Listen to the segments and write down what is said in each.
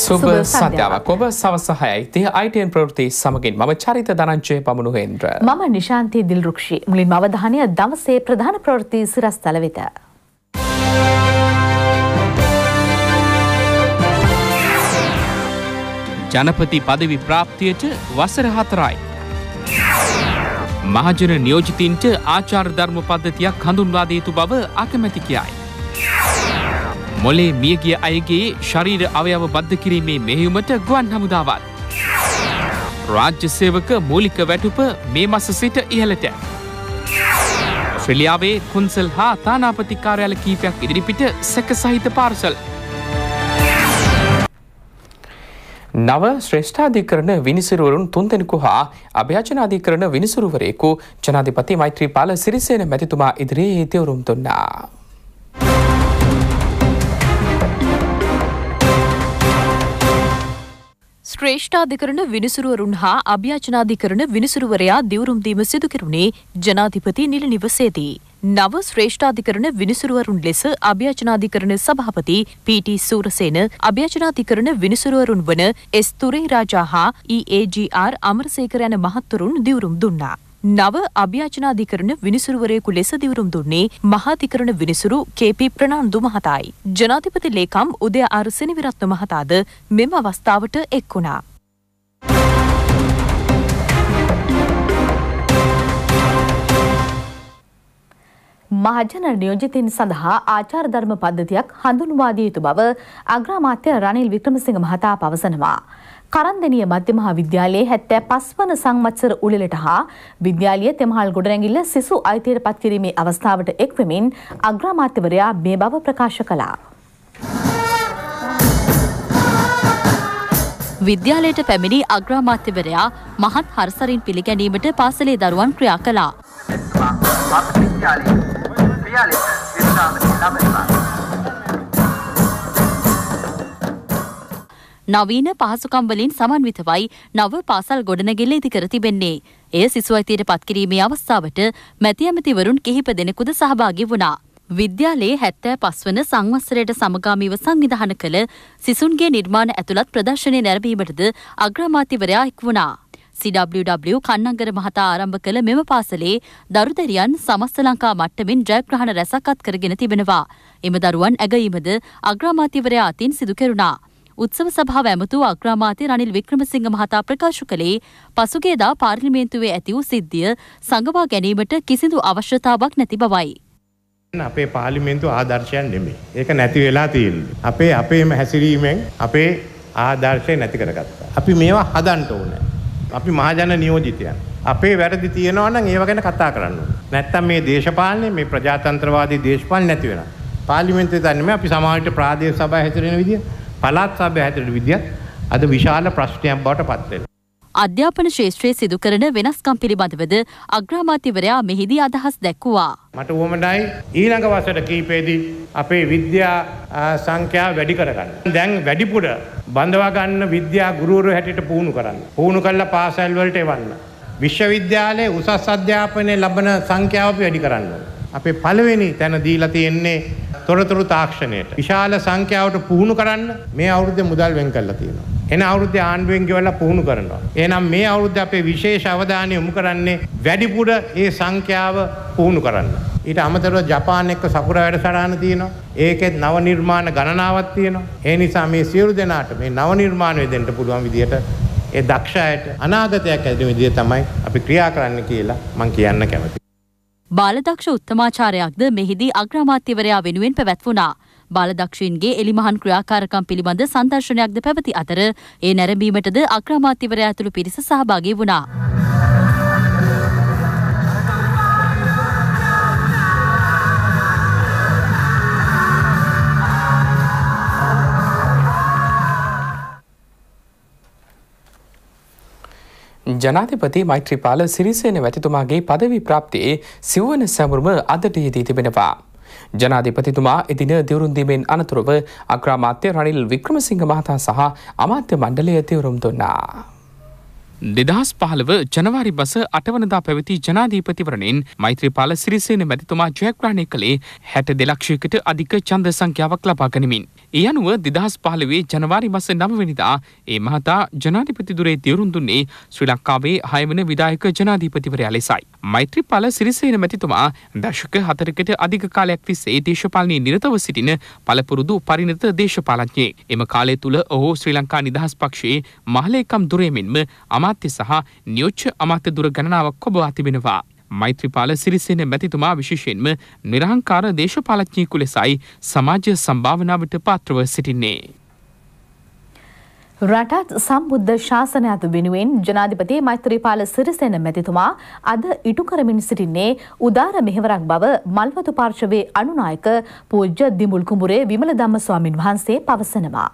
සුබ සන්ධ්‍යාවක් ඔබ සවස 6:30 ITN ප්‍රවෘත්ති සමගින් මම චරිත දනංජය පමුණුහෙන්ද්‍ර මම නිශාන්ති දිල්රුක්ෂි මුලින්ම අවධානය දවසේ ප්‍රධාන ප්‍රවෘත්ති සිරස්තල වෙත ජනපති පදවි ප්‍රාප්තියට වසර 4යි මහජන නියෝජිතින්ට ආචාර ධර්ම පද්ධතියක් හඳුන්වා දී තු බව අකමැති කියයි මොලේ මියගිය අයගේ ශරීර අවයව බද්ධ කිරීමේ මෙහෙයුමට ගුවන් හමුදාවත්. රාජ්‍ය සේවක මූලික වැටුප මේ මාස සිට ඉහළට. ශ්‍රීලියාවේ කුන්සල් හා තානාපති කාර්යාල කීපයක් ඉදිරිපිට සැක සහිත පාර්සල්. නව ශ්‍රේෂ්ඨාධිකරණ විනිසුරුවරුන් 3 දෙනෙකු හා අභ්‍යාචනාධිකරණ විනිසුරුවරයෙකු ජනාධිපති මෛත්‍රීපාල සිරිසේන මැතිතුමා ඉදිරියේ තෙවරුම් දුන්නා. ශ්‍රේෂ්ඨාධිකරණ විනිසුරුවරුන් හා අභ්‍යාචනාධිකරණ විනිසුරුවරයා දිවුරුම් දීම සිදු කෙරුණේ ජනාධිපති නිල නිවසේදී. නව ශ්‍රේෂ්ඨාධිකරණ විනිසුරුවරුන් ලෙස අභ්‍යාචනාධිකරණ සභාපති PT සූරසේන අභ්‍යාචනාධිකරණ විනිසුරුවරුන් වන S තුරේරාජා හා EAGR අමරසේකර යන මහත්වරුන් දිවුරුම් දුන්නා. නව අභ්‍යාචනාධිකරණ විනිසුරුවරයෙකු ලෙස දිවුරුම් දුන්නේ මහාධිකරණ විනිසුරු KP ප්‍රනාන්දු මහතායි. ජනාධිපති ලේකම් උදයආර සෙනවිරත්න මහතාද මෙම අවස්ථාවට එක් වුණා. මහජන නියෝජිතින් සඳහා ආචාර ධර්ම පද්ධතියක් හඳුන්වා දිය යුතු බව අග්‍රාමාත්‍ය රනිල් වික්‍රමසිංහ මහතා පවසනවා. කරන්දෙනිය මධ්‍ය මහාවිද්‍යාලයේ 75 වන සංවත්සර උළෙලට හා විද්‍යාලීය තෙමහල් ගොඩනැගිල්ල සිසු අයිතියට පත් කිරීමේ අවස්ථාවට එක්වෙමින් අග්‍රාමාත්‍යවරයා මේ බව ප්‍රකාශ කළා. විද්‍යාලයට පැමිණි අග්‍රාමාත්‍යවරයා මහත් හර්සරින් පිළිගැනීමට පාසලේ දරුවන් ක්‍රියා කළා. නවීන පහසුකම් වලින් සමන්විතවයි නව පාසල් ගොඩනැගිල්ල ඉදි කර තිබෙන්නේ. එය සිසු අයිතියට පත්කිරීමේ අවස්ථාවට මැති ඇමතිවරුන් කිහිප දෙනෙකුද සහභාගී වුණා. විද්‍යාලයේ 75 වන සංවත්සරයට සමගාමීව සංවිධානය කළ සිසුන්ගේ නිර්මාණ ඇතුළත් ප්‍රදර්ශනය නැරඹීමටද අග්‍රාමාත්‍යවරයා එක් වුණා. CWW කන්නංගර මහතා ආරම්භ කළ මෙම පාසලේ දරුදරියන් සමස්ත ලංකා මට්ටමින් ජයග්‍රහණ රැසක් අත්කරගෙන තිබෙනවා. එම දරුවන් ඇගීමද අග්‍රාමාත්‍යවරයා අතින් සිදු කෙරුණා. උත්සව සභාව ඇමතු අග්‍රාමාත්‍ය රනිල් වික්‍රමසිංහ මහතා ප්‍රකාශ කළේ පසුගියදා පාර්ලිමේන්තුවේ ඇති වූ සිද්ධිය සංගවා ගැනීමට කිසිදු අවශ්‍යතාවක් නැති බවයි. අපේ පාර්ලිමේන්තු ආදර්ශයන් නෙමෙයි. ඒක නැති වෙලා තියෙන්නේ. අපේම හැසිරීමෙන් අපේ ආදර්ශය නැති කරගත්තා. අපි මේවා හදන්න ඕනේ. අපි මහජන නියෝජිතයන්. අපේ වැරදි තියෙනවා නම් ඒව ගැන කතා කරන්න ඕනේ. නැත්තම් මේ දේශපාලනේ මේ ප්‍රජාතන්ත්‍රවාදී දේශපාලන නැති වෙනවා. පාර්ලිමේන්තුවේ දන්නේ අපි සමාජයට ප්‍රාදේශීය සභා හැසිරෙන විදිය, පළාත් සභා හැසිරෙන විදිය අද විශාල ප්‍රශ්නයක් බවට පත් වෙනවා. අධ්‍යාපන ශේෂ්ත්‍රයේ සිදු කරන වෙනස්කම් පිළිබඳවද අග්‍රාමාත්‍යවරයා මෙහිදී අදහස් දැක්වුවා. මට උවමනායි ඊළඟ වසර කීපෙදී අපේ විද්‍යා සංඛ්‍යාව වැඩි කරගන්න. දැන් වැඩිපුර බඳවා ගන්න විද්‍යා ගුරුවරු හැටියට පුහුණු කරන්න. පුහුණු කළා පාසල් වලට එවන්න. විශ්වවිද්‍යාලයේ උසස් අධ්‍යාපනයේ ලබන සංඛ්‍යාව අපි වැඩි කරන්න ඕනේ. අපේ පළවෙනි තැන දීලා තියෙන්නේ තොරතුරු තාක්ෂණයට. විශාල සංඛ්‍යාවට පුහුණු කරන්න මේ අවුරුද්දේ මුදල් වෙන් කරලා තියෙනවා. එන අවුරුද්දේ ආණ්ඩුවෙන් ගෙවලා පුහුණු කරනවා. එහෙනම් මේ අවුරුද්දේ අපේ විශේෂ අවධානය යොමු කරන්නේ වැඩිපුර ඒ සංඛ්‍යාව පුහුණු කරන්න. ඊට අමතරව ජපාන් එක්ක සපුරා වැඩසටහන තියෙනවා. ඒකෙත් නව නිර්මාණ ගණනාවක් තියෙනවා. ඒ නිසා මේ සියලු දෙනාට මේ නව නිර්මාණය දෙන්න පුළුවන් විදියට ඒ දක්ෂ අයට අනාගතයක් ඇති විදිය තමයි අපි ක්‍රියා කරන්න කියලා මම කියන්න කැමතියි. බාලදක්ෂ උත්තමාචාරයක්ද මෙහිදී අග්‍රාමාත්‍යවරයා වෙනුවෙන් පැවැත්වුණා. බාලදක්ෂීන්ගේ එලිමහන් ක්‍රියාකාරකම් පිළිබඳ සංදර්ශනයක්ද පැවති අතර ඒ නැරඹීමටද අග්‍රාමාත්‍යවරයා ඇතුළු පිරිස සහභාගී වුණා. ජනාධිපති මෛත්‍රීපාල සිරිසේන මැතිතුමාගේ පදවි ප්‍රාප්තියේ සිව්වන සැමරුම අදට යෙදී තිබෙනවා. ජනාධිපතිතුමා එදින දිවුරුම් දීමෙන් අනතුරුව අග්‍රාමාත්‍ය රනිල් වික්‍රමසිංහ මහතා සහ අමාත්‍ය මණ්ඩලය දිවුරුම් දුන්නා. 2015 ජනවාරි බස 8 වනදා පැවති ජනාධිපතිවරණයෙන් මෛත්‍රීපාල සිරිසේන මැතිතුමා ජයග්‍රහණය කළේ 62 ලක්ෂයකට අධික ඡන්ද සංඛ්‍යාවක් ලබා ගනිමින්. ඒ අනුව 2015 ජනවාරි මාස 9 වෙනිදා ඒ මහතා ජනාධිපතිදුරේ තීරුම් දුන්නේ ශ්‍රී ලංකාවේ 6 වෙනි විධායක ජනාධිපතිවරයා ලෙසයි. මෛත්‍රීපාල සිරිසේන මැතිතුමා දශක 4කට අධික කාලයක් තිස්සේ දේශපාලනයේ නිරතව සිටින පළපුරුදු පරිණත දේශපාලඥයෙක්. එම කාලය තුල ඔහු ශ්‍රී ලංකා නිදහස් පක්ෂයේ මහලේකම් දුරේ මෙන්ම අමාත්‍ය සහ නියෝජ්‍ය අමාත්‍ය දුර ගණනාවක් කොබවා තිබෙනවා. මෛත්‍රීපාල සිරිසේන මැතිතුමා විශේෂයෙන්ම නිර්හංකාර දේශපාලඥයෙකු ලෙසයි සමාජ සම්භාවනාවට පාත්‍රව සිටින්නේ. රටත් සම්බුද්ධ ශාසනයත් වෙනුවෙන් ජනාධිපති මෛත්‍රීපාල සිරිසේන මැතිතුමා අද ඉටු කරමින් සිටින්නේ උදාර මෙහෙවරක් බව මල්වතු පාර්ශවයේ අනුනායක පූජ්‍ය දිඹුල් කුඹුරේ විමලධම්ම ස්වාමින් වහන්සේ පවසනවා.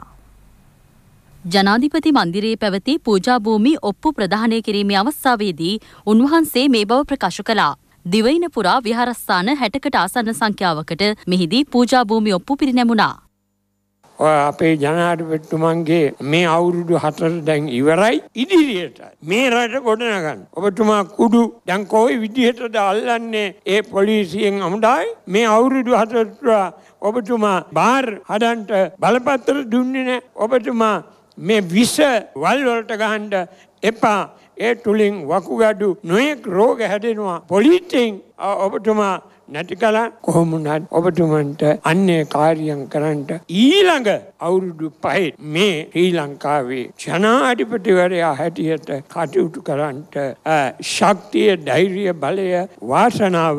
ජනාධිපති මන්දිරයේ පැවති පූජා භූමි ඔප්පු ප්‍රදානය කිරීමේ අවස්ථාවේදී උන්වහන්සේ මේ බව ප්‍රකාශ කළා. දිවයින පුරා විහාරස්ථාන 60කට ආසන්න සංඛ්‍යාවකට මෙහිදී පූජා භූමි ඔප්පු පිරිනැමුණා. අපේ ජනාධිපතිතුමන්ගේ මේ අවුරුදු 4 දැන් ඉවරයි. ඉදිරියට මේ රට ගොඩනගන්න ඔබතුමා කුඩු දැන් කොයි විදිහටද අල්ලන්නේ? ඒ පොලිසියෙන් අමුඩායි මේ අවුරුදු 4 තුරා ඔබතුමා බාර් හදන්න බලපත්‍ර දුන්නේ නැහැ. ඔබතුමා මේ විස වල් වලට ගහන්න එපා. ඒ තුලින් වකුගඩු නොයෙක් රෝග හැදෙනවා. පොලිසියෙන් ඔබතුමා නැතිකල කොහොමුණත් ඔබතුමන්ට අන්නේ කාර්යයන් කරන්නට ඊළඟ අවුරුදු 5 මේ ශ්‍රී ලංකාවේ ජනාධිපතිවරයා හැටියට කටයුතු කරන්නට ශක්තිය, ධෛර්යය, බලය, වාසනාව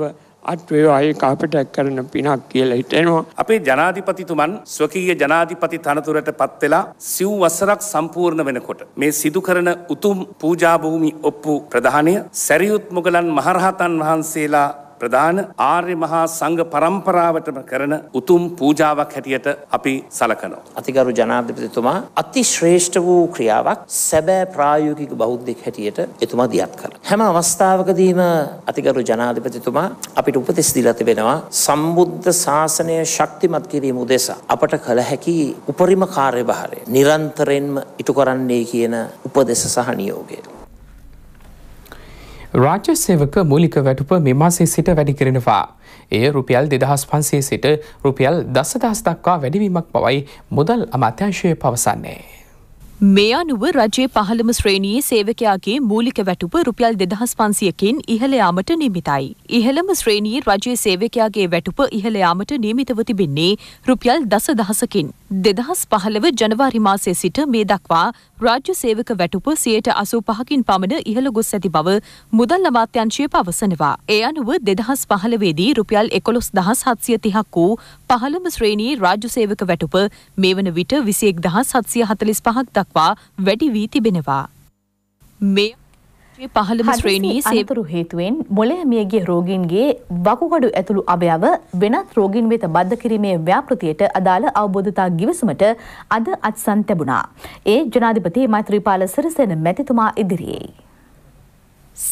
අත්වේවායේ කාපටක් කරන පිනක් කියලා හිතෙනවා. අපේ ජනාධිපතිතුමන් ස්වකීය ජනාධිපති තනතුරට පත් වෙලා සිව් වසරක් සම්පූර්ණ වෙනකොට මේ සිදු කරන උතුම් පූජා භූමි ඔප්පු ප්‍රදානය සරියුත් මුගලන් මහරහතන් වහන්සේලා ප්‍රධාන ආර්ය මහා සංඝ පරම්පරාවටම කරන උතුම් පූජාවක් හැටියට අපි සලකනවා. අතිගරු ජනාධිපතිතුමා අතිශ්‍රේෂ්ඨ වූ ක්‍රියාවක් සැබෑ ප්‍රායෝගික බෞද්ධෙක් හැටියට එතුමා දියත් කළා. හැම අවස්ථාවකදීම අතිගරු ජනාධිපතිතුමා අපිට උපදෙස් දීලා තිබෙනවා සම්බුද්ධ ශාසනය ශක්තිමත් කිරීම උදෙසා අපට කළ හැකි උපරිම කාර්යභාරය නිරන්තරයෙන්ම ඉටු කරන්නයි කියන උපදෙස සහ නියෝගය. රාජ්‍ය සේවක මූලික වැටුප මේ මාසයේ සිට වැඩි කරනවා. එය රුපියල් 2500 සිට රුපියල් 10000 දක්වා වැඩිවීමක් බවයි මුදල් අමාත්‍යාංශය පවසන්නේ. මේ අනුව රජයේ 15 ශ්‍රේණියේ සේවකයාගේ මූලික වැටුප රුපියල් 2500කින් ඉහළ යාමට නියමිතයි. ඉහළම ශ්‍රේණියේ රජයේ සේවකයාගේ වැටුප ඉහළ යාමට නියමිතව තිබෙන්නේ රුපියල් 10000කින්. 2015 ජනවාරි මාසයේ සිට මේ දක්වා රාජ්‍ය සේවක වැටුප 85%කින් පමණ ඉහළ ගොස් ඇති බව මුදල් අමාත්‍යාංශය පවසනවා. ඒ අනුව 2015 දී රුපියල් 11730ක් වූ 15 ශ්‍රේණියේ රාජ්‍ය සේවක වැටුප මේ වන විට 21745ක් දක්වා වැඩි වී තිබෙනවා. මේ 15 ශ්‍රේණියේ සේවකරු හේතුවෙන් මොළය මියගිය රෝගීන්ගේ වකුගඩු ඇතුළු අවයව වෙනත් රෝගීන් වෙත බද්ධ කිරීමේ ව්‍යාපෘතියට අදාළ අවබෝධතා ගිවිසුමට අද අත්සන් ලැබුණා. ඒ ජනාධිපති මෛත්‍රීපාල සිරිසේන මැතිතුමා ඉදිරියේ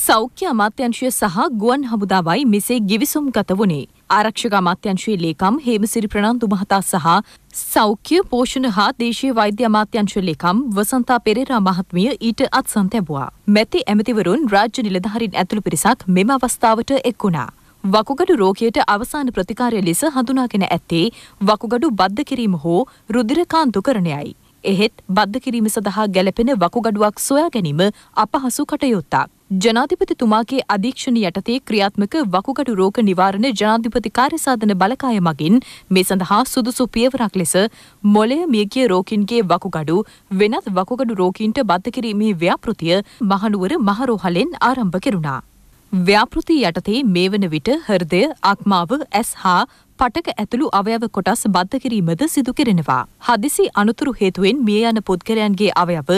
සෞඛ්‍ය අමාත්‍යංශය සහ ගුවන් හමුදාවයි මෙසේ ගිවිසුම්ගත වුණේ. ආරක්ෂක අමාත්‍යංශයේ ලේකම් හේමසිරි ප්‍රනාන්දු මහතා සහ සෞඛ්‍ය පෝෂණ හා දේශීය වෛද්‍ය අමාත්‍යංශ ලේකම් වසන්තා පෙරේරා මහත්මිය ඊට අත්සන් ලැබුවා. මැති ඇමතිවරුන් රාජ්‍ය නිලධාරීන් ඇතුළු පිරිසක් මෙම අවස්ථාවට එක් වුණා. වකුගඩු රෝගියට අවසාන ප්‍රතිකාරය ලෙස හඳුනාගෙන ඇත්තේ වකුගඩු බද්ධ කිරීම හෝ රුධිර කාන්තුකරණයයි. එහෙත් බද්ධ කිරීම සඳහා ගැළපෙන වකුගඩුවක් සොයා ගැනීම අපහසු කටයුත්තක්. ජනාධිපතිතුමාගේ අධීක්ෂණ යටතේ ක්‍රියාත්මක වකුගඩු රෝග නිවාරණ ජනාධිපති කාර්යසාධන බලකාය මගින් මේ සඳහා සුදුසු පියවරක් ලෙස මොළය මියගිය රෝගීන්ගේ වකුගඩු වෙනත් වකුගඩු රෝගීන්ට බද්ධ කිරීමේ ව්‍යාපෘතිය මහනුවර මහරෝහලෙන් ආරම්භ කෙරුණා. ව්‍යාපෘතිය යටතේ මේ වන විට හෘදය, ආක්මාව, ඇස් හා පටක ඇතුළු අවයව කොටස් බද්ධ කිරීමද සිදු කෙරෙනවා. හදිසි අනතුරු හේතුවෙන් මිය යන පුද්ගලයන්ගේ අවයව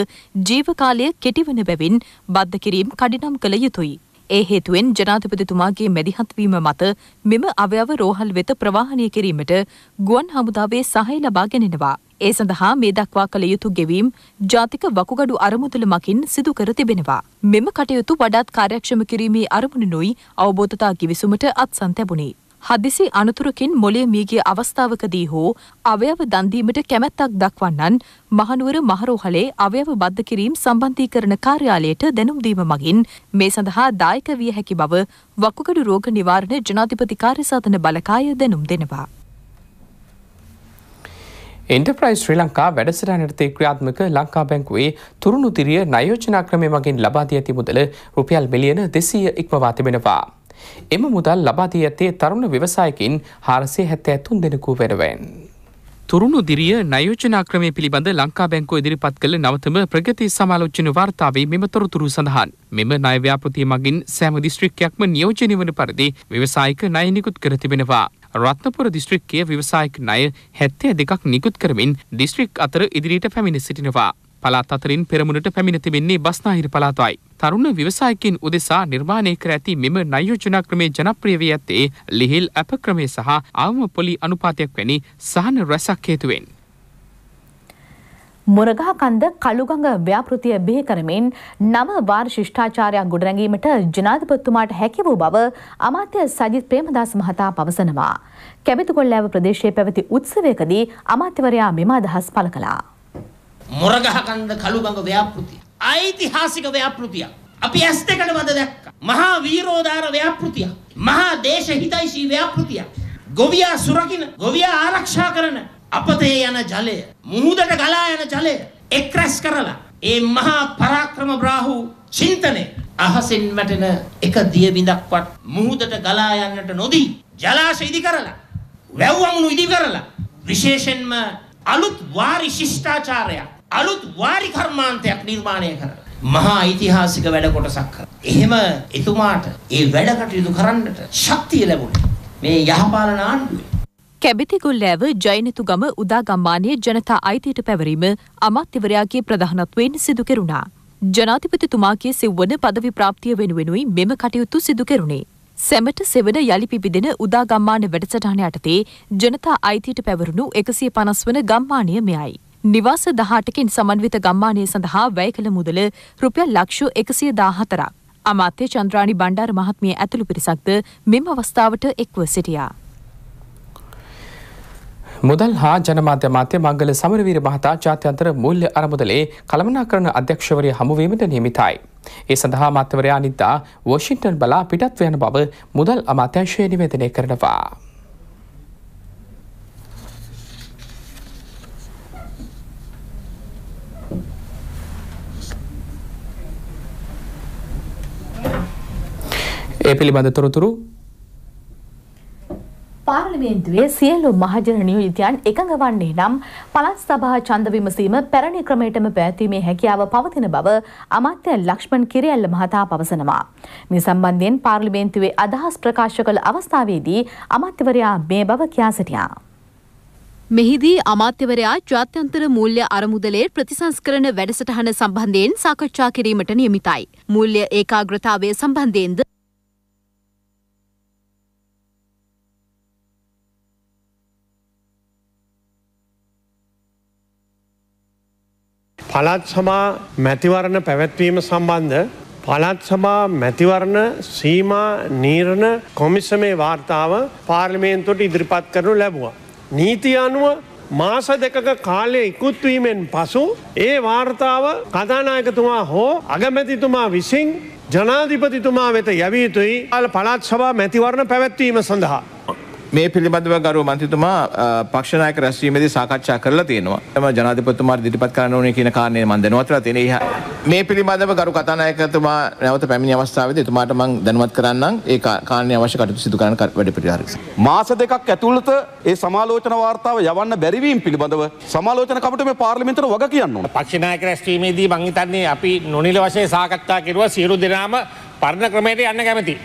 ජීවකාලය කෙටිවන බැවින් බද්ධ කිරීම කඩිනම් කළ යුතුයි. ඒ හේතුවෙන් ජනාධිපතිතුමාගේ මැදිහත් වීම මත මෙම අවයව රෝහල් වෙත ප්‍රවාහනය කිරීමට ගුවන් හමුදාවේ සහාය ලබා ගැනීමවා. ඒ සඳහා මේ දක්වා කළ යුතු ගෙවීම් ජාතික වකුගඩු අරමුදල මගින් සිදු කර තිබෙනවා. මෙම කටයුතු වඩාත් කාර්යක්ෂම කිරීමේ අරමුණිනුයි අවබෝධතා කිවිසුමට අත්සන් ලැබුණේ. හදිසි අනතුරකින් මොළය මියගිය අවස්ථාවකදී හෝ අවයව දන් දීමට කැමැත්තක් දක්වන්නන් මහනුවර මහරෝහලේ අවයව බද්ධ කිරීම සම්බන්ධීකරණ කාර්යාලයට දැනුම් දීම මගින් මේ සඳහා දායක විය හැකි බව වකුගඩු රෝග නිවාරණ ජනාධිපති කාර්යසාධන බලකාය දැනුම් දෙනවා. एंटरप्राइज श्रीलंका වැඩසටහනට ක්‍රියාත්මක ලංකා බැංකුවේ තුරුණු තිරිය ණයෝජනා ක්‍රමය මගින් ලබා දී ඇති මුදල රුපියල් මිලියන 200 ඉක්මවා තිබෙනවා. එම මුදල් ලබා දී ඇත්තේ තරුණ ව්‍යවසායකින් 473 දෙනෙකු වෙනුවෙන්. තුරුණු දිරිය ණයෝජනා ක්‍රමය පිළිබඳ ලංකා බැංකුව ඉදිරිපත් කළ නවතම ප්‍රගති සමාලෝචන වාර්තාවේ මෙම තොරතුරු සඳහන්. මෙම ණය ව්‍යාපෘතිය මගින් සෑම දිස්ත්‍රික්කයක්ම නියෝජනය වන පරිදි ව්‍යවසායික ණය නිකුත් කර තිබෙනවා. රත්නපුර දිස්ත්‍රික්කයේ ව්‍යවසායික ණය 72ක් නිකුත් කරමින් දිස්ත්‍රික් අතර ඉදිරියට පැමිණ සිටිනවා. පළාත් අතරින් පෙරමුණට පැමිණ තිබෙන්නේ බස්නාහිර පළාතයි. තරුණ ව්‍යවසායකින් උදෙසා නිර්මාණය කර ඇති මෙම ණයෝජනා ක්‍රමයේ ජනප්‍රිය වී ඇත්තේ ලිහිල් අපක්‍රමයේ සහ ආවම පොලි අනුපාතයක් වැනි සහන රැසක් හේතුවෙන්. මුරගහ කන්ද කළුගඟ ව්‍යාපෘතිය බිහි කරමින් නව වාර ශිෂ්ටාචාරයක් ගොඩනැගීමට ජනාධිපතිතුමාට හැකි වූ බව අමාත්‍ය සජිත් ප්‍රේමදාස මහතා පවසනවා. කැබිතුගොල්ලෑව ප්‍රදේශයේ පැවති උත්සවයකදී අමාත්‍යවරයා මෙම අදහස් පළ කළා. මුරගහ කන්ද කළුගඟ ව්‍යාපෘතිය ऐतिहासिक व्यापृतिया अभी महावीरोदार व्यापृतिया महादेश हितैषी व्यापृतिया गोविया सुरकिन गोविया आरक्षा करन अपते यन जले मुहुदट गला यन जले एक्रेस करला ए महा पराक्रम ब्राहु चिंतने अहसिन मटन एक दिय बिंदक्पट मुहुदट गला यनट नोदी जलाशय इदि करला वेववंगनु इदि करला विशेषेन्म अलुत वारि शिष्टाचारय අලුත් වාරි කර්මාන්තයක් නිර්මාණය කරලා මහා ඓතිහාසික වැඩ කොටසක් කරා. එහෙම එතුමාට ඒ වැඩ කටයුතු කරන්නට ශක්තිය ලැබුණා මේ යහපාලන ආණ්ඩුවේ. කැබිතිගොල්ලෑව ජයනතුගම උදාගම්මානයේ ජනතා අයිතියට පැවරීම අමාත්‍යවරයාගේ ප්‍රධානත්වයෙන් සිදු කෙරුණා. ජනාධිපතිතුමාගේ සිව්වන পদවි ප්‍රාප්තිය වෙනුවෙනුයි මෙම කටයුතු සිදු කෙරුණේ. සැමට සෙවන යලි පිබිදෙන උදාගම්මාන වැඩසටහන යටතේ ජනතා අයිතියට පැවරුණු 150 වන ගම්මානය මෙයයි. निवास 18කින් සමන්විත ගම්මානයේ සඳහා වැය කළ මුදල රුපියල් ලක්ෂ 114ක්. අමාත්‍ය චන්ද්‍රානි බණ්ඩාර මහත්මිය ඇතුළු පිරිසක්ද මෙම අවස්ථාවට එක්ව සිටියා. මුදල් හා ජනමාධ්‍ය අමාත්‍ය මංගල සමරවීර මහතා ජාත්‍යන්තර මූල්‍ය අරමුදලේ කළමනාකරණ අධ්‍යක්ෂවරිය හමු වීමට නියමිතයි. ඒ සඳහා අමාත්‍යවරයා අනිද්දා වොෂින්ටන් බලා පිටත්ව යන බව මුදල් අමාත්‍යාංශය නිවේදනය කරනවා. පාර්ලිමේන්තුවේ සියලු මහජන නියෝජිතයන් එකඟ වන්නේ නම් පළාත් සභා ඡන්ද විමසීම පැරණි ක්‍රමයටම පැවැත්වීමේ හැකියාව පවතින බව අමාත්‍ය ලක්ෂ්මන් කිරියල්ල මහතා පවසනවා. මේ සම්බන්ධයෙන් පාර්ලිමේන්තුවේ අදහස් ප්‍රකාශ කළ අවස්ථාවේදී අමාත්‍යවරයා මේ බව කියා සිටියා. මෙහිදී අමාත්‍යවරයා ජාත්‍යන්තර මූල්‍ය අරමුදලේ ප්‍රතිසංස්කරණ වැඩසටහන සම්බන්ධයෙන් සාකච්ඡා කිරීමට නියමිතයි. මූල්‍ය ඒකාග්‍රතාවය සම්බන්ධයෙන්ද පළාත් සභා මැතිවරණ පැවැත්වීම සම්බන්ධ පළාත් සභා මැතිවරණ සීමා නිර්ණය කොමිසමේ වාර්තාව පාර්ලිමේන්තුවට ඉදිරිපත් කරනු ලැබුවා. නීති අනුව මාස දෙකක කාලය ඉක්ුත්වීමෙන් පසු ඒ වාර්තාව කතානායකතුමා හෝ අගමැතිතුමා විසින් ජනාධිපතිතුමා වෙත යැවිය යුතුයි පළාත් සභා මැතිවරණ පැවැත්වීම සඳහා. මේ පිළිබඳව ගරු මන්ත්‍රීතුමා පක්ෂ නායක රැස්වීමේදී සාකච්ඡා කරලා තියෙනවා. තම ජනාධිපතිතුමා ඉදිරිපත් කරන්න ඕනේ කියන කාරණේ මම දැනුවත්ලා තියෙනවා. මේ පිළිබඳව ගරු කතානායකතුමා නැවත පැමිණි අවස්ථාවේදී එතුමාට මම දැනුවත් කරන්නම් ඒ කාරණේ අවශ්‍ය කටයුතු සිදු කරන්න වැඩ පිළිවෙලක්. මාස දෙකක් ඇතුළත ඒ සමාලෝචන වාර්තාව යවන්න බැරි වීම පිළිබඳව සමාලෝචන කමිටුවේ පාර්ලිමේන්තුවට වග කියන්න ඕනේ. පක්ෂ නායක රැස්වීමේදී මම හිතන්නේ අපි නොනිල වශයෙන් සාකච්ඡා කරුවා සියලු දෙනාම පරණ ක්‍රමයට යන්න කැමැති.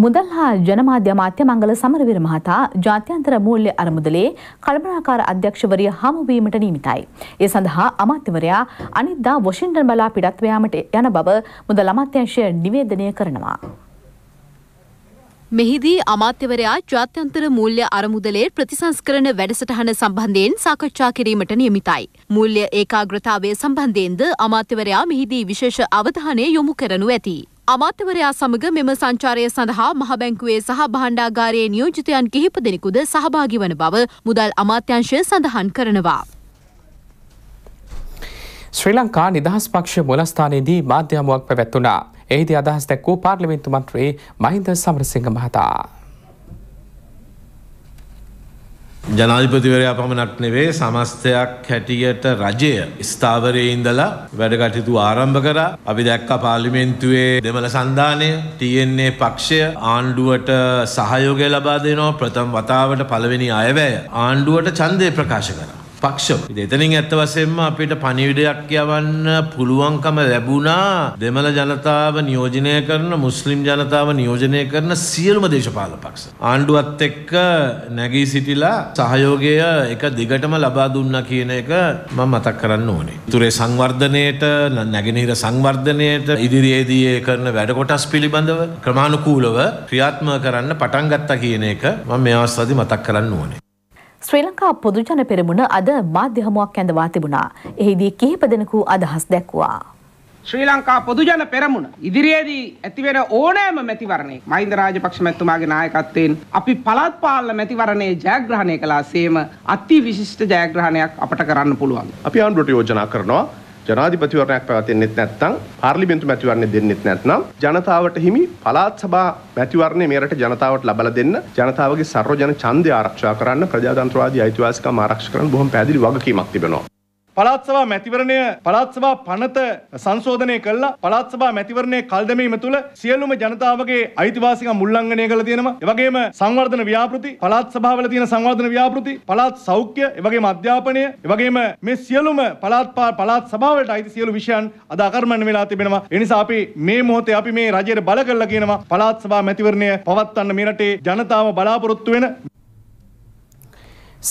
මුදල් හා ජනමාධ්‍ය අමාත්‍ය මංගල සමරවීර මහතා ජාත්‍යන්තර මූල්‍ය අරමුදලේ කළමනාකාර අධ්‍යක්ෂවරිය හමුවීමට නියමිතයි. ඒ සඳහා අමාත්‍යවරයා අනිද්දා වොෂින්ටන් බලා පිටත්ව යාමට යන බව මුදල් අමාත්‍යාංශය නිවේදනය කරනවා. මෙහිදී අමාත්‍යවරයා ජාත්‍යන්තර මූල්‍ය අරමුදලේ ප්‍රතිසංස්කරණ වැඩසටහන සම්බන්ධයෙන් සාකච්ඡා කිරීමට නියමිතයි. මූල්‍ය ඒකාග්‍රතාවය සම්බන්ධයෙන්ද අමාත්‍යවරයා මෙහිදී විශේෂ අවධානය යොමු කරනු ඇති. අමාත්‍යවරයා සමග මෙම සංචාරය සඳහා මහ බැංකුවේ සහ භාණ්ඩාගාරයේ නියෝජිතයන් කිහිප දෙනෙකුද සහභාගී වන බව මුදල් අමාත්‍යාංශය සඳහන් කරනවා. ශ්‍රී ලංකා නිදහස් පක්ෂ මුලස්ථානයේදී මාධ්‍ය හමුවක් පැවැත්වුණා. එහිදී අදහස් දැක්වූ පාර්ලිමේන්තු මන්ත්‍රී මහින්ද සමරසිංහ මහතා. ජනාධිපතිවරයා පමණක් නෙවේ සමස්තයක් හැටියට රජය ස්ථාවරයේ ඉඳලා වැඩ කටයුතු ආරම්භ කරා. අපි දැක්කා පාර්ලිමේන්තුවේ දෙමළ සන්ධානය TNA පක්ෂය ආණ්ඩුවට සහයෝගය ලබා දෙනවා. ප්‍රථම වතාවට පළවෙනි අයවැය ආණ්ඩුවට ඡන්දය ප්‍රකාශ කරා පක්ෂ. එතනින් ඇත්ත වශයෙන්ම අපිට පණිවිඩයක් යවන්න පුළුවන්කම ලැබුණා දෙමළ ජනතාව නියෝජනය කරන, මුස්ලිම් ජනතාව නියෝජනය කරන සියලුම දේශපාලන පක්ෂ ආණ්ඩුවත් එක්ක නැගී සිටිලා සහයෝගය එක දිගටම ලබා දුන්නා කියන එක මම මතක් කරන්න ඕනේ. තුරේ සංවර්ධනයේට, නැගෙනහිර සංවර්ධනයේට ඉදිරියේදී ඒ කරන වැඩ කොටස් පිළිබඳව ක්‍රමානුකූලව ක්‍රියාත්මක කරන්න පටන් ගත්තා කියන එක මම මේ අවස්ථාවේදී මතක් කරන්න ඕනේ. ශ්‍රී ලංකා පොදුජන පෙරමුණ අද මාධ්‍ය හමුවක් ඇඳවා තිබුණා. එහිදී කිහිප දෙනෙකු අදහස් දැක්වුවා. ශ්‍රී ලංකා පොදුජන පෙරමුණ ඉදිරියේදී ඇතිවෙන ඕනෑම මැතිවරණේ මහින්ද රාජපක්ෂ මැතිතුමාගේ නායකත්වයෙන් අපි පළාත් පාලන මැතිවරණයේ ජයග්‍රහණය කළාසේම අතිවිශිෂ්ට ජයග්‍රහණයක් අපට කරන්න පුළුවන්. අපි ආණ්ඩුවට යෝජනා කරනවා ජනාධිපතිවරණයක් පැවැත්වෙන්නෙත් නැත්නම් පාර්ලිමේන්තු මැතිවරණය දෙන්නෙත් නැත්නම් ජනතාවට හිමි පළාත් සභා මැතිවරණය මේ රට ජනතාවට ලබා දෙන්න, ජනතාවගේ සර්වජන ඡන්දය ආරක්ෂා කරන්න, ප්‍රජාතන්ත්‍රවාදී අයිතිවාසිකම් ආරක්ෂා කරන්න බොහොම පැහැදිලි වගකීමක් තිබෙනවා. පළාත් සභා මැතිවරණය පළාත් සභා පනත සංශෝධනය කළා. පළාත් සභා මැතිවරණයේ කල් දැමීම තුළ සියලුම ජනතාවගේ අයිතිවාසිකම් උල්ලංඝනය කළා තියෙනවා. ඒ වගේම සංවර්ධන ව්‍යාපෘති, පළාත් සභාවල තියෙන සංවර්ධන ව්‍යාපෘති, පළාත් සෞඛ්‍ය, ඒ වගේම අධ්‍යාපනය, ඒ වගේම මේ සියලුම පළාත් සභාවලට අයිති සියලු විෂයන් අද අකර්මණ්‍ය වෙලා තිබෙනවා. ඒ නිසා අපි මේ මොහොතේ අපි මේ රජයට බල කරලා කියනවා පළාත් සභා මැතිවරණය පවත්වන්න මේ රටේ ජනතාව බලාපොරොත්තු වෙන.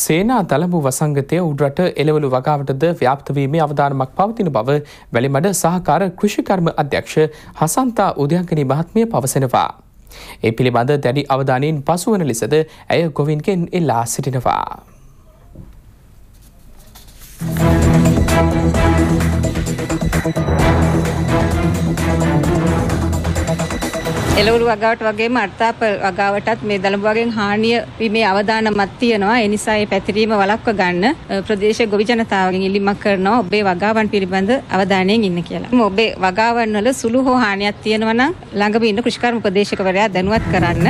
සේනා දළඹු වසංගතය උඩරට එළවලු වගාවටද ව්‍යාප්තවීමේ අවධානමක් පවතින බව වැලිමඩ සහකාර කෘෂිකර්ම අධ්‍යක්ෂ හසන්තා උදයන්කනී මහත්මිය පවසනවා. ඒ පිළිබඳ දැඩි අවධානයෙන් පසුවන ලෙසද ඇය ගොවින්ගෙන් එල්ලා සිටිනවා. එළවලු වගාවට වගේම අර්ථාප වගාවටත් මේ දළඹ වගෙන් හානිය වීමේ අවදානමක් තියෙනවා. ඒ නිසා මේ පැතිරීම වළක්ව ගන්න ප්‍රදේශ ගොවි ජනතාවගෙන් ඉල්ලීමක් කරනවා ඔබේ වගාවන් පිළිබඳ අවධානයෙන් ඉන්න කියලා. ඔබේ වගාවන් වල සුළු හෝ හානියක් තියෙනවා නම් ළඟම ඉන්න කෘෂිකර්ම උපදේශකවරයා දැනුවත් කරන්න.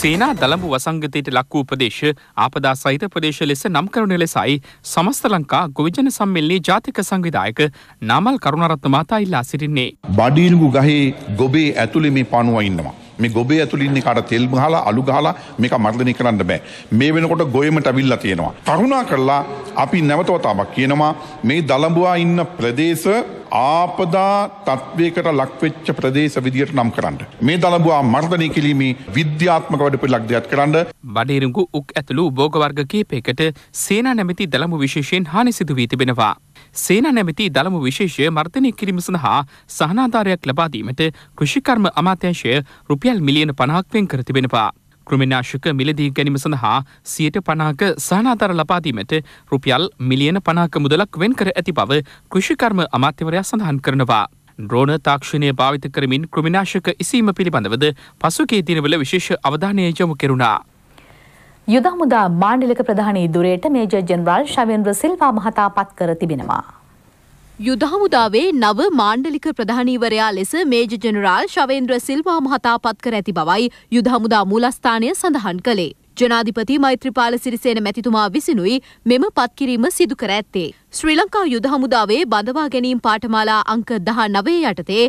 සේනා දළඹ වසංගතයට ලක් වූ ප්‍රදේශ ආපදා සහිත ප්‍රදේශ ලෙස නම් කරන ලෙසයි සමස්ත ලංකා ගොවිජන සම්මෙලනයේ ජාතික සංවිධායක නාමල් කරුණාරත්න මහතා ඉල්ලා සිටින්නේ. බඩීනුගු ගහේ ගොබේ ඇතුළේ මේ පණුව ඉන්නවා. මේ ගොබේ ඇතුළේ ඉන්න කාට තෙල් ගහලා අලු ගහලා මේක මර්ධනය කරන්න බෑ. මේ වෙනකොට ගොයමට අවිල්ලා තියෙනවා. කරුණා කරලා අපි නැවත වතාවක් කියනවා මේ දළඹුවා ඉන්න ප්‍රදේශ ආපදා තත්වයකට ලක්වෙච්ච ප්‍රදේශ විදියට නම් කරන්න. මේ දළඹුවා මර්ධනය කිරීමේ විද්‍යාත්මක වැඩපිළිවෙළක් දියත් කරන්න. බඩේරුඟු උක් ඇතුළු භෝග වර්ග කීපයකට සේනා නැමැති දළඹු විශේෂයෙන් හානි සිදු වී තිබෙනවා. සේනා නැමැති දළඹු විශේෂය මර්ධනය කිරීම සඳහා සහනාධාරයක් ලබා දීමට කෘෂිකර්ම අමාත්‍යාංශය රුපියල් මිලියන 50ක් වෙන් කර තිබෙනවා. ක්‍රිමිනාශක මිලදී ගැනීම සඳහා 50% සහනාධාර ලබා දීමට රුපියල් මිලියන 50ක මුදලක් වෙන් කර ඇති බව කෘෂිකර්ම අමාත්‍යවරයා සඳහන් කරනවා. ඩ්‍රෝන තාක්ෂණය භාවිත කරමින් ක්‍රිමිනාශක ඉසීම පිළිබඳවද පසුගිය දිනවල විශේෂ අවධානය යොමු කෙරුණා. යුදහමුදා මාණ්ඩලික ප්‍රධානී දුරේට මේජර් ජෙනරාල් ශවේන්ද්‍ර සිල්වා මහතා පත් කර තිබෙනවා. යුදහමුදාවේ නව මාණ්ඩලික ප්‍රධානීවරයා ලෙස මේජර් ජෙනරාල් ශවේන්ද්‍ර සිල්වා මහතා පත් කර ඇති බවයි යුදහමුදා මූලස්ථානය සඳහන් කළේ. ජනාධිපති මෛත්‍රීපාල සිරිසේන මැතිතුමා විසිනුයි මෙම පත්කිරීම සිදු කර ඇත්තේ. ශ්‍රී ලංකා යුදහමුදාවේ බඳවා ගැනීම් පාඨමාලා අංක 19 යටතේ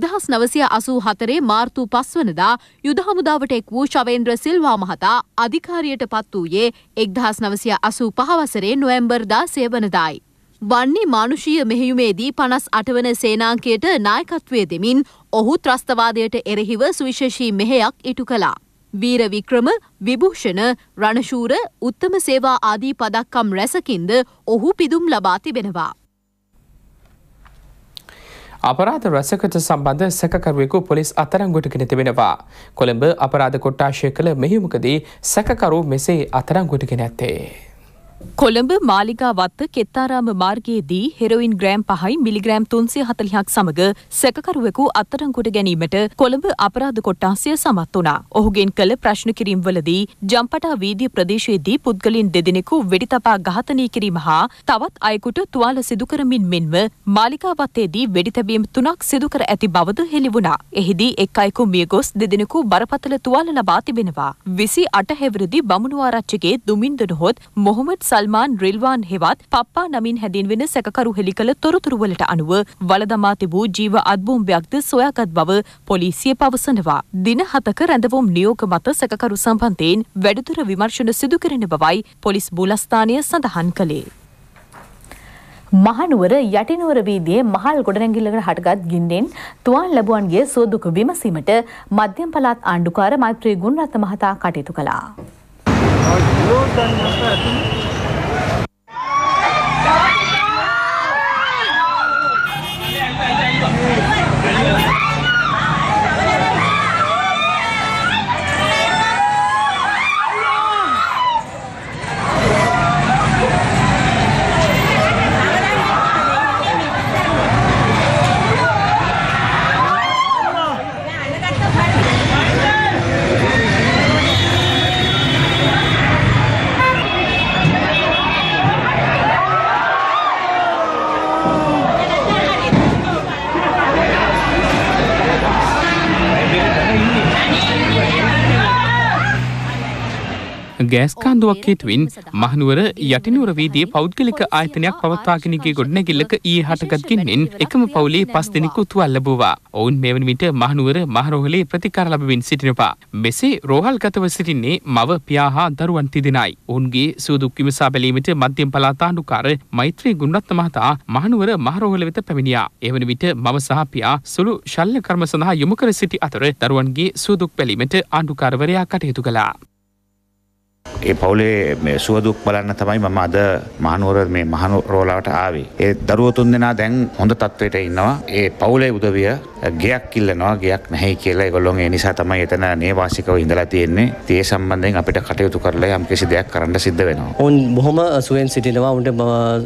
1984 මාර්තු 5 වනදා යුදහමුදාවට එක් වූ ශවේන්ද්‍ර සිල්වා මහතා අධිකාරියට පත් වූයේ 1985 වසරේ නොවැම්බර් 16 වනදායි. වන්නේ මානුෂීය මෙහෙයුමේදී 58 වන සේනාංකයට නායකත්වය දෙමින් ඔහු ත්‍රස්තවාදයට එරෙහිව සුවිශේෂී මෙහෙයක් ඉටු කළා. වීර වික්‍රම, විභූෂණ, රණශූර, උත්තම සේවා ආදී පදක්කම් රැසකින්ද ඔහු පිදුම් ලබා තිබෙනවා. අපරාධ රැසකට සම්බන්ධ සැකකරුවෙකු පොලිස් අත්අඩංගුවට ගෙන තිබෙනවා. කොළඹ අපරාධ කොට්ටාශය කළ මෙහෙයුමකදී සැකකරු මෙසේ අත්අඩංගුවට ගෙන ඇත්තේ. කොළඹ මාලිගාවත්ත කෙත්තාරාම මාර්ගයේදී හෙරොයින් ග්‍රෑම් 5යි මිලිග්‍රෑම් 340ක් සමග සැකකරුවෙකු අත්අඩංගුවට ගැනීමට කොළඹ අපරාධ කොට්ටාසය සමත් වුණා. ඔහුගෙන් කළ ප්‍රශ්න කිරීම්වලදී ජම්පටා වීදිය ප්‍රදේශයේදී පුද්ගලයන් දෙදෙනෙකු වෙඩි තබා ඝාතනය කිරීම හා තවත් අයෙකුට තුවාල සිදු කරමින් මෙන්ම මාලිගාවත්තේදී වෙඩි තැබීම් 3ක් සිදු කර ඇති බවද හෙළි වුණා. එහිදී එක් අයෙකු මියගොස් දෙදෙනෙකු බරපතල තුවාල ලබා තිබෙනවා. 28 හැවිරිදි බමුණුආරච්චිගේ දුමින්දනහොත් මොහොමඩ් සල්මාන් රිල්වාන් හෙවත් පප්පා නමින් හැඳින්වෙන සැකකරු හෙලිකල තොරතුරුවලට අනුව වලදමා තිබූ ජීව අත්බෝම්බයක්ද සොයාගත් බව පොලිසිය පවසනවා. දින 7ක රැඳවුම් නියෝග මත සැකකරු සම්බන්ධයෙන් වැඩිදුර විමර්ශන සිදු කරන බවයි පොලිස් බූලස්ථානය සඳහන් කළේ. මහනුවර යටිනුවර වීදියේ මහල් ගොඩනැගිල්ලකට හටගත් ගින්නෙන් තුවාල ලැබුවන්ගේ සුවදුක විමසීමට මධ්‍යම පළාත් ආණ්ඩුකාර මෛත්‍රී ගුණරත්න මහතා කටයුතු කළා. ගෑස් කාන්දුවක් හේතුවෙන් මහනුවර යටිනුවර වීදියේ පෞද්ගලික ආයතනයක් පවත්වාගෙනගේ ගොඩනැගිල්ලක ඊයේ හටගත් ගින්නෙන් එකම පවුලේ 5 දෙනෙකු තුවාල ලැබුවා. ඔවුන් මේ වන විට මහනුවර මහරෝහලේ ප්‍රතිකාර ලැබමින් සිටිනවා. මෙසේ රෝහල්ගතව සිටින්නේ මව, පියා හා දරුවන් තිදෙනයි. ඔවුන්ගේ සුව දුක් විමසා බැලීමට මධ්‍යම පළාත් ආණ්ඩුකාර මෛත්‍රී ගුණරත්න මහතා මහනුවර මහරෝහල වෙත පැමිණියා. ඒ වන විට මව සහ පියා සුළු ශල්‍ය කර්ම සඳහා යොමු කර සිටි අතර දරුවන්ගේ සුව දුක් බැලීමට ආණ්ඩුකාරවරයා කටයුතු කළා. ඒ පවුලේ මේ සුවදුක් බලන්න තමයි මම අද මහනුවර මේ මහරෝහලට ආවේ. ඒ දරුවෝ තුන්දෙනා දැන් හොඳ තත්වයට ඉන්නවා. ඒ පවුලේ උදවිය ගයක් ඉල්ලනවා, ගයක් නැහැ කියලා. ඒගොල්ලෝ ඒ නිසා තමයි එතන නේවාසිකව ඉඳලා තියෙන්නේ. ඒ සම්බන්ධයෙන් අපිට කටයුතු කරලා යම් කිසි දෙයක් කරන්න සිද්ධ වෙනවා. ඔවුන් බොහොම සුවෙන් සිටිනවා. උන්ට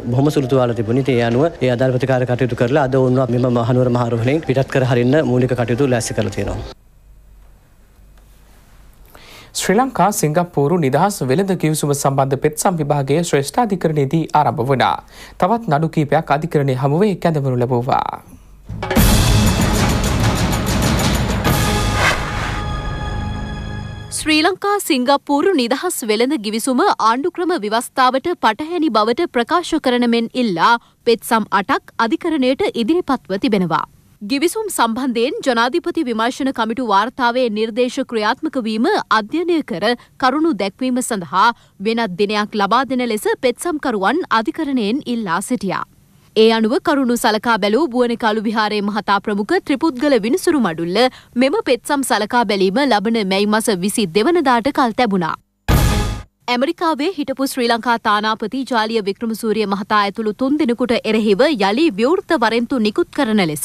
බොහොම සුළු තුවාල තිබුණේ. ඒ අනුව ඒ ආදාර ප්‍රතිකාර කටයුතු කරලා අද ඔවුන් මෙම මහනුවර මහරෝහලෙන් පිටත් කර හරින්න මූලික කටයුතු ලෑස්ති කරලා තියෙනවා. ශ්‍රී ලංකා සිංගප්පූරු නිදහස් වෙළඳ කිවිසුම සම්බන්ධ පෙත්සම් විභාගයේ ශ්‍රේෂ්ඨාධිකරණයේදී ආරම්භ වුණා. තවත් නඩු කීපයක් අධිකරණයේ හමුවේ කැඳවනු ලැබුවා. ශ්‍රී ලංකා සිංගප්පූරු නිදහස් වෙළඳ කිවිසුම ආණ්ඩුක්‍රම ව්‍යවස්ථාවට පටහැනි බවට ප්‍රකාශ කරන මෙන් ඉල්ලා පෙත්සම් 8ක් අධිකරණයට ඉදිරිපත්ව තිබෙනවා. ගිවිසුම් සම්බන්ධයෙන් ජනාධිපති විමර්ශන කමිටු වාර්තාවේ නිර්දේශ ක්‍රියාත්මක වීම අධ්‍යයනය කර කරුණු දැක්වීම සඳහා වෙනත් දිනයක් ලබා දෙන ලෙස පෙත්සම්කරුවන් අධිකරණයෙන් ඉල්ලා සිටියා. ඒ අනුව කරුණු සලකා බැලූ බුවනකලු විහාරයේ මහතා ප්‍රමුඛ ත්‍රිපුද්ගල විනිසුරු මඩුල්ල මෙම පෙත්සම් සලකා බැලීම ලබන මැයි මාස 22 වෙනිදාට කල් තැබුණා. ඇමරිකාවේ හිටපු ශ්‍රී ලංකා තානාපති ජාලිය වික්‍රමසූරිය මහතා ඇතුළු 3 දිනකට එරෙහිව යලි ව්‍යුර්ථ වරෙන්තු නිකුත් කරන ලෙස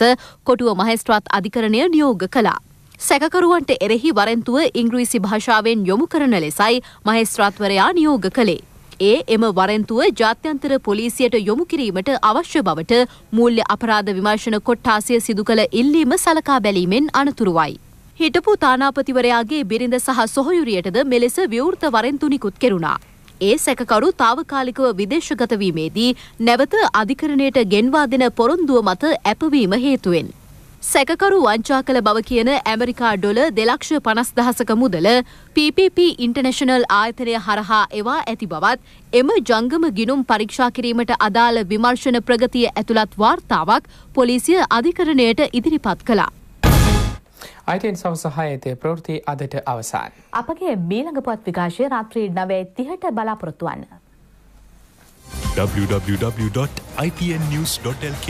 කොටුව මහේස්ත්‍රාත් අධිකරණය නියෝග කළා. සැකකරුවන්ට එරෙහි වරෙන්තුව ඉංග්‍රීසි භාෂාවෙන් යොමු කරන ලෙසයි මහේස්ත්‍රාත්වරයා නියෝග කළේ. ඒ එම වරෙන්තුව ජාත්‍යන්තර පොලිසියට යොමු කිරීමට අවශ්‍ය බවට මූල්‍ය අපරාධ විමර්ශන කොට්ඨාසය සිදු කළ ඉල්ලීම සලකා බැලීමෙන් අනතුරුවයි. හිටපු තානාපතිවරයාගේ බිරිඳ සහ සොහොයුරියටද මෙලෙස ව්‍යවෘත වරෙන්තු නිකුත් කෙරුණා. ඒ සැකකරු తాවකාලිකව විදේශගත වීමේදී නැවත අධිකරණයට ගෙන්වා දෙන පොරොන්දුව මත ඇපවීම හේතුවෙන් සැකකරු වංචා කළ බව කියන ඇමරිකා ඩොලර් 2,50,000ක මුදල PPP ඉන්ටර්නැෂනල් ආයතනය හරහා එවා ඇති බවත් එම ජංගම ගිණුම් පරීක්ෂා කිරීමට අදාළ විමර්ශන ප්‍රගතිය ඇතුළත් වාර්තාවක් පොලිසිය අධිකරණයට ඉදිරිපත් කළා. අයිටෙන් සවසහායතේ ප්‍රවෘත්ති අදට අවසන්. අපගේ මීළඟ පුවත් විකාශය රාත්‍රී 9:30ට බලාපොරොත්තු වන්න. www.itnnews.lk